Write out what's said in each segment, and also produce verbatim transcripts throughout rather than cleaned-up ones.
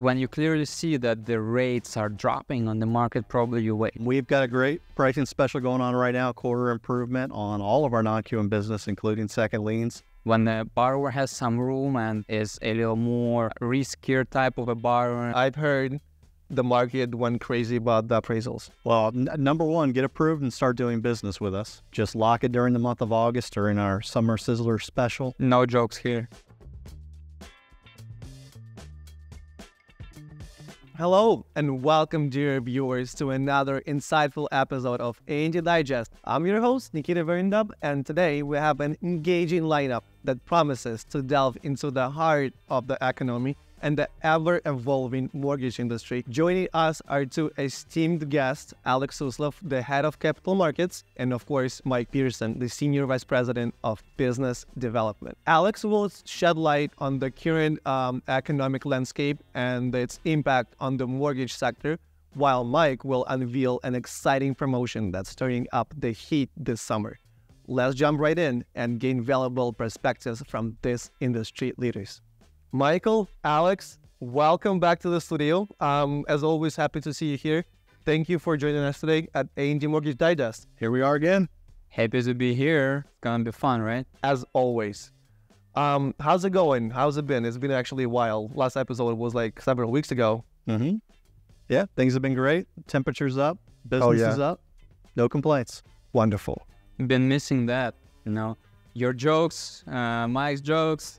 When you clearly see that the rates are dropping on the market, probably you wait. We've got a great pricing special going on right now, quarter improvement on all of our non-Q M business, including second liens. When the borrower has some room and is a little more riskier type of a borrower. I've heard the market went crazy about the appraisals. Well, n number one, get approved and start doing business with us. Just lock it during the month of August during our Summer Sizzler special. No jokes here. Hello and welcome, dear viewers, to another insightful episode of A and D Digest. I'm your host, Nikita Verindab, and today we have an engaging lineup that promises to delve into the heart of the economy and the ever-evolving mortgage industry. Joining us are two esteemed guests, Alex Suslov, the head of capital markets, and of course, Mike Pearson, the senior vice president of business development. Alex will shed light on the current um, economic landscape and its impact on the mortgage sector, while Mike will unveil an exciting promotion that's stirring up the heat this summer. Let's jump right in and gain valuable perspectives from these industry leaders. Michael, Alex, welcome back to the studio. Um, as always, happy to see you here. Thank you for joining us today at A and D Mortgage Digest. Here we are again. Happy to be here. It's gonna be fun, right? As always. Um, how's it going? How's it been? It's been actually a while. Last episode was like several weeks ago. Mm-hmm. Yeah, things have been great. Temperature's up. Business is up. No complaints. Wonderful. Been missing that, you know. Your jokes, uh, Mike's jokes.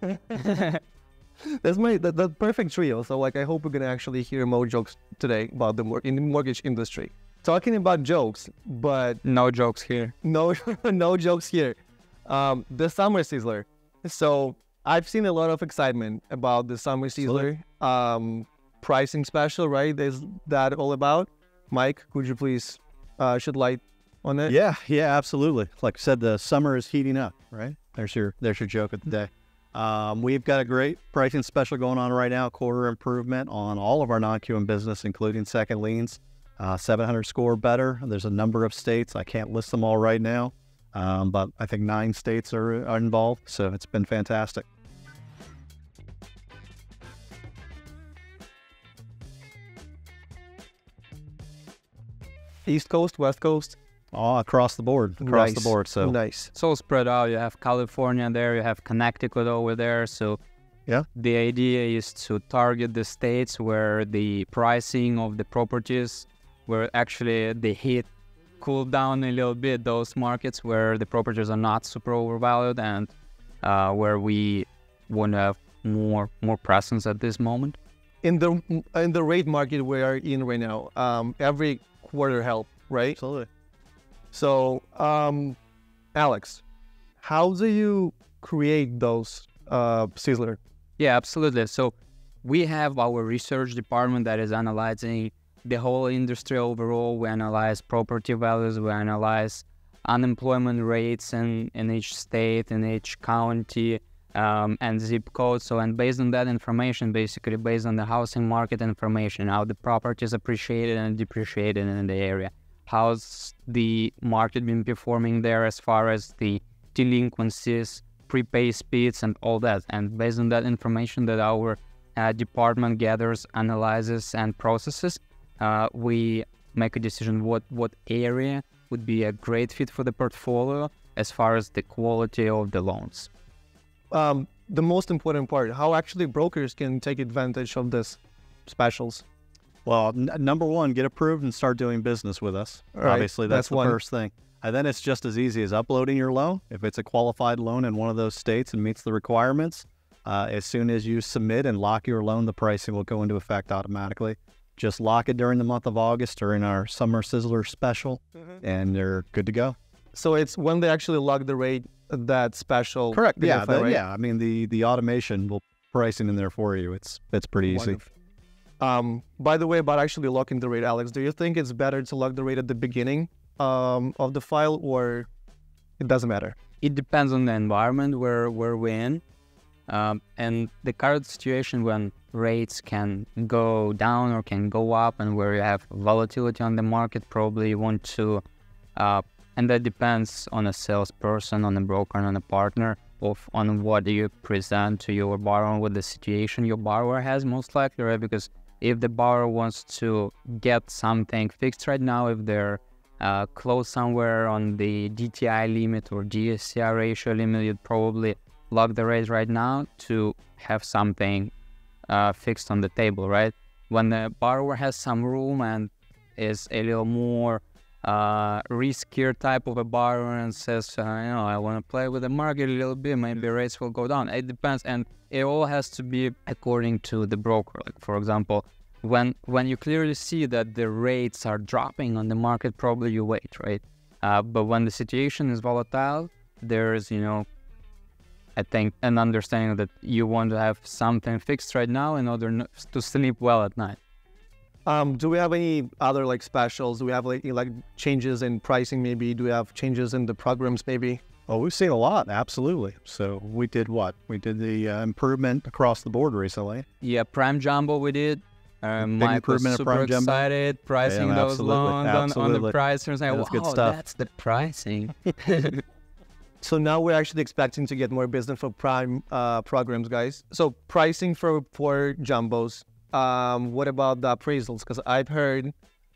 That's my that, that perfect trio. So like, I hope we're gonna actually hear more jokes today about the in the mortgage industry. Talking about jokes, but no jokes here. No, no jokes here. Um, the Summer Sizzler. So I've seen a lot of excitement about the Summer Sizzler um, pricing special. Right? Is that all about? Mike, could you please uh, shed light on it? Yeah, yeah, absolutely. Like I said, the summer is heating up. Right? There's your there's your joke of the day. Um, we've got a great pricing special going on right now, quarter improvement on all of our non-Q M business, including second liens, uh, seven hundred score better. There's a number of states. I can't list them all right now, um, but I think nine states are, are involved. So it's been fantastic. East Coast, West Coast. Oh, across the board, across nice. the board. So nice. It's all spread out. You have California there, you have Connecticut over there. So yeah, the idea is to target the states where the pricing of the properties, where actually the heat cooled down a little bit, those markets where the properties are not super overvalued and uh, where we want to have more more presence at this moment. In the in the rate market we are in right now, um, every quarter help, right? Absolutely. So, um, Alex, how do you create those uh, sizzler? Yeah, absolutely. So we have our research department that is analyzing the whole industry overall. We analyze property values, we analyze unemployment rates in, in each state, in each county, um, and zip code. So, and based on that information, basically based on the housing market information, how the property is appreciated and depreciated in the area. How's the market been performing there as far as the delinquencies, prepay speeds, and all that? And based on that information that our uh, department gathers, analyzes, and processes, uh, we make a decision what, what area would be a great fit for the portfolio as far as the quality of the loans. Um, the most important part, how actually brokers can take advantage of these specials? Well, n number one, get approved and start doing business with us. Right. Obviously, that's, that's the one. first thing. And then it's just as easy as uploading your loan. If it's a qualified loan in one of those states and meets the requirements, uh, as soon as you submit and lock your loan, the pricing will go into effect automatically. Just lock it during the month of August during our Summer Sizzler special, mm-hmm. and you're good to go. So it's when they actually lock the rate, that special. Correct. Yeah, the, right? yeah. I mean, the, the automation will pricing in there for you. It's, it's pretty easy. Wonderful. Um, by the way, about actually locking the rate, Alex, do you think it's better to lock the rate at the beginning um, of the file, or it doesn't matter? It depends on the environment where, where we're in. Um, and the current situation when rates can go down or can go up and where you have volatility on the market, probably you want to, uh, and that depends on a salesperson, on a broker, and on a partner, of on what you present to your borrower, what the situation your borrower has most likely, right? Because if the borrower wants to get something fixed right now, if they're uh, close somewhere on the D T I limit or D S C R ratio limit, you'd probably lock the rate right now to have something uh, fixed on the table, right? When the borrower has some room and is a little more uh, riskier type of a borrower and says, uh, you know, I want to play with the market a little bit, maybe rates will go down. It depends, and it all has to be according to the broker. Like, for example, when when you clearly see that the rates are dropping on the market, probably you wait, right? Uh, but when the situation is volatile, there is, you know, I think an understanding that you want to have something fixed right now in order to sleep well at night. Um, do we have any other like specials? Do we have like, like changes in pricing maybe? Do we have changes in the programs maybe? Oh, we've seen a lot, absolutely. So we did what? We did the uh, improvement across the board recently. Yeah, Prime Jumbo we did. Um, Mike improvement was super Prime excited, Jumbo. Pricing yeah, those absolutely. loans absolutely. On, on the pricers. Like, yeah, that's wow, good stuff. That's the pricing. So now we're actually expecting to get more business for Prime uh, programs, guys. So pricing for, for Jumbos. Um, what about the appraisals? Because I've heard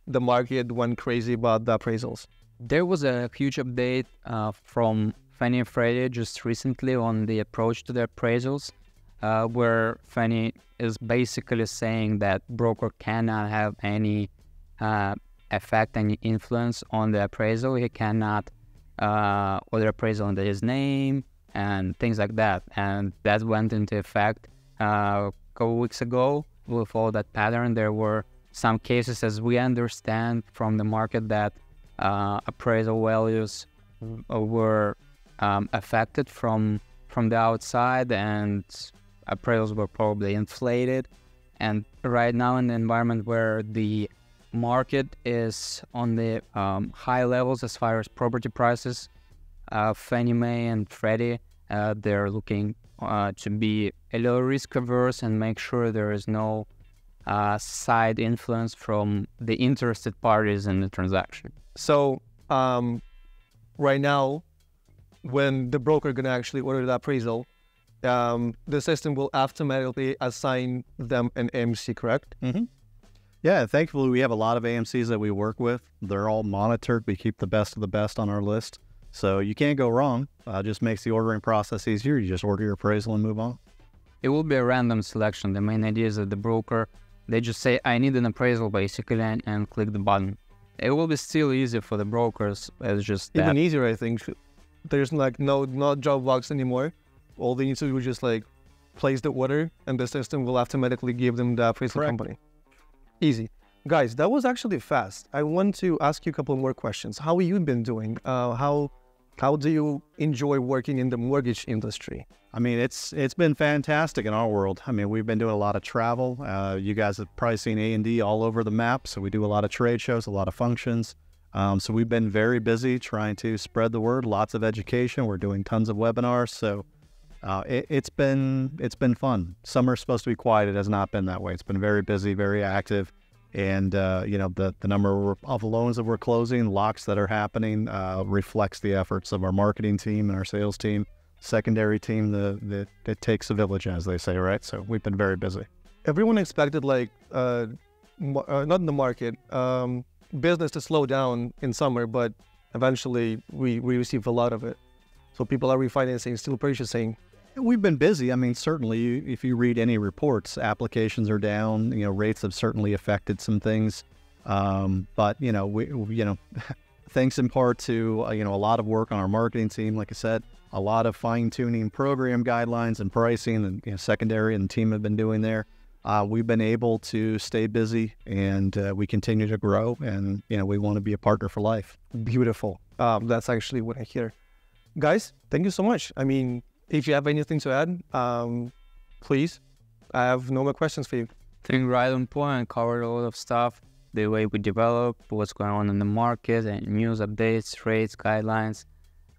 the market went crazy about the appraisals. There was a huge update uh, from Fannie and Freddie just recently on the approach to the appraisals, uh, where Fannie is basically saying that broker cannot have any uh, effect, any influence on the appraisal. He cannot uh, order appraisal under his name and things like that. And that went into effect uh, a couple weeks ago. We'll follow that pattern. There were some cases, as we understand from the market, that uh, appraisal values were um, affected from from the outside, and appraisals were probably inflated. And right now, in the environment where the market is on the um, high levels as far as property prices, uh, Fannie Mae and Freddie, uh, they're looking Uh, to be a little risk averse and make sure there is no uh, side influence from the interested parties in the transaction. So um, right now, when the broker gonna actually order the appraisal, um, the system will automatically assign them an A M C, correct? Mm-hmm. Yeah, thankfully we have a lot of A M Cs that we work with. They're all monitored. We keep the best of the best on our list. So you can't go wrong. Uh, just makes the ordering process easier. You just order your appraisal and move on. It will be a random selection. The main idea is that the broker, they just say, I need an appraisal, basically, and, and click the button. It will be still easier for the brokers. It's just that. Even easier, I think. There's like no, no job box anymore. All they need to do is just like place the order, and the system will automatically give them the appraisal Correct. company. Easy. Guys, that was actually fast. I want to ask you a couple more questions. How have you been doing? Uh, how... How do you enjoy working in the mortgage industry? I mean, it's it's been fantastic in our world. I mean, we've been doing a lot of travel. Uh, you guys have probably seen A and D all over the map, so we do a lot of trade shows, a lot of functions. Um, so we've been very busy trying to spread the word, lots of education. We're doing tons of webinars, so uh, it, it's been it's been fun. Summer's supposed to be quiet. It has not been that way. It's been very busy, very active. And, uh, you know, the, the number of loans that we're closing, locks that are happening, uh, reflects the efforts of our marketing team and our sales team, secondary team. The, the, it takes a village, as they say, right? So we've been very busy. Everyone expected, like, uh, uh, not in the market, um, business to slow down in summer, but eventually we, we received a lot of it. So people are refinancing, still purchasing. We've been busy. I mean, certainly, if you read any reports, applications are down. You know, rates have certainly affected some things. Um, but you know, we, you know, thanks in part to uh, you know a lot of work on our marketing team. Like I said, a lot of fine-tuning program guidelines and pricing, and you know, secondary and the team have been doing there. Uh, we've been able to stay busy, and uh, we continue to grow. And you know, we want to be a partner for life. Beautiful. Um, that's actually what I hear, guys. Thank you so much. I mean. If you have anything to add, um, please. I have no more questions for you. I think right on point, covered a lot of stuff. The way we develop, what's going on in the market, and news updates, rates, guidelines,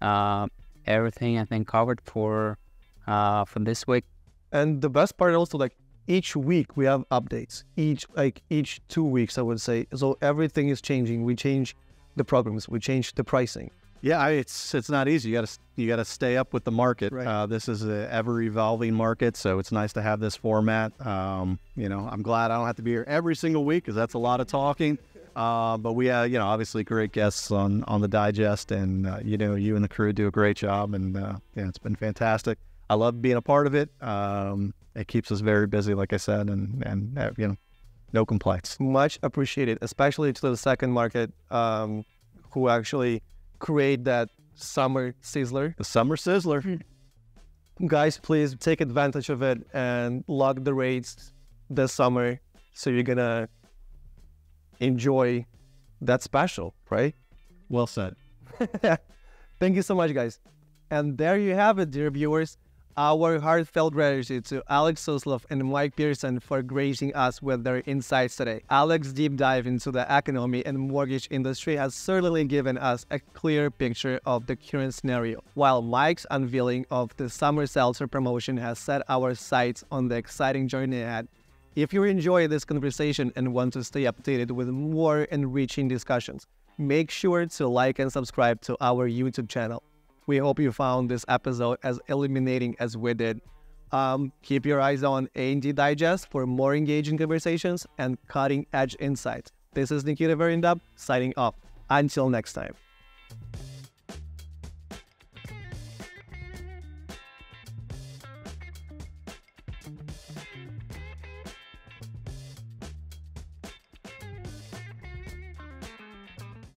uh, everything I think covered for uh, for this week. And the best part also, like each week we have updates. Each like each two weeks, I would say. So everything is changing. We change the programs. We change the pricing. Yeah, I, it's it's not easy. You got to you got to stay up with the market. Right. Uh, this is an ever evolving market, so it's nice to have this format. Um, you know, I'm glad I don't have to be here every single week because that's a lot of talking. Uh, but we have, you know, obviously great guests on on the digest, and uh, you know, you and the crew do a great job, and uh, yeah, it's been fantastic. I love being a part of it. Um, it keeps us very busy, like I said, and and uh, you know, no complaints. Much appreciated, especially to the second market, um, who actually create that summer sizzler. The summer sizzler. Guys, please take advantage of it and lock the rates this summer, so you're gonna enjoy that special, right? Well said. Thank you so much, guys. And there you have it, dear viewers. Our heartfelt gratitude to Alex Suslov and Mike Pearson for gracing us with their insights today. Alex's deep dive into the economy and mortgage industry has certainly given us a clear picture of the current scenario, while Mike's unveiling of the Summer Seltzer promotion has set our sights on the exciting journey ahead. If you enjoy this conversation and want to stay updated with more enriching discussions, make sure to like and subscribe to our YouTube channel. We hope you found this episode as illuminating as we did. Um, keep your eyes on A and D Digest for more engaging conversations and cutting-edge insights. This is Nikita Verindab signing off. Until next time.